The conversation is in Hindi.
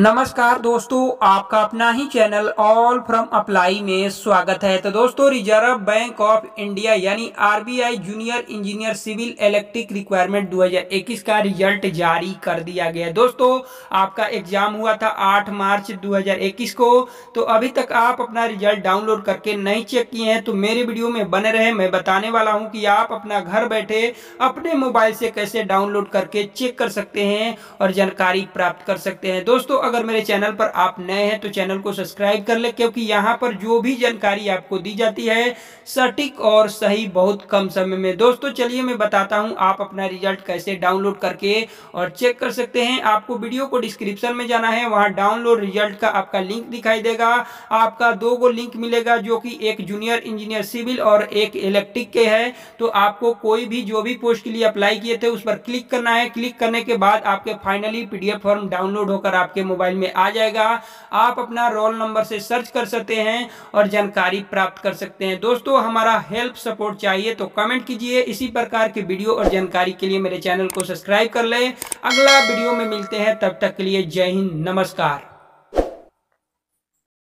नमस्कार दोस्तों, आपका अपना ही चैनल ऑल फ्रॉम अप्लाई में स्वागत है। तो दोस्तों, रिजर्व बैंक ऑफ इंडिया यानी RBI junior engineer civil electric requirement 2021 का रिजल्ट जारी कर दिया गया। दोस्तों, आपका एग्जाम हुआ था 8 मार्च 2021 को। तो अभी तक आप अपना रिजल्ट डाउनलोड करके नहीं चेक किए हैं तो मेरे वीडियो में बने रहे। मैं बताने वाला हूँ कि आप अपना घर बैठे अपने मोबाइल से कैसे डाउनलोड करके चेक कर सकते हैं और जानकारी प्राप्त कर सकते हैं। दोस्तों, अगर मेरे चैनल पर आप नए हैं तो चैनल को सब्सक्राइब कर ले, क्योंकि यहाँ पर जो भी जानकारी आपको दी जाती है सटीक और सही बहुत कम समय में। दोस्तों, चलिए मैं बताता हूँ आप अपना रिजल्ट कैसे डाउनलोड करके और चेक कर सकते हैं। आपको वीडियो को डिस्क्रिप्शन में जाना है, वहाँ डाउनलोड रिजल्ट का आपका लिंक दिखाई देगा। आपका 2 लिंक मिलेगा, जो कि एक जूनियर इंजीनियर सिविल और एक इलेक्ट्रिक के है। तो आपको कोई भी जो भी पोस्ट के लिए अप्लाई किए थे उस पर क्लिक करना है। क्लिक करने के बाद आपके फाइनली PDF फॉर्म डाउनलोड होकर आपके मोबाइल में आ जाएगा। आप अपना रोल नंबर से सर्च कर सकते हैं और जानकारी प्राप्त कर सकते हैं। दोस्तों, हमारा हेल्प सपोर्ट चाहिए तो कमेंट कीजिए। इसी प्रकार के वीडियो और जानकारी के लिए मेरे चैनल को सब्सक्राइब कर लें। अगला वीडियो में मिलते हैं, तब तक के लिए जय हिंद, नमस्कार।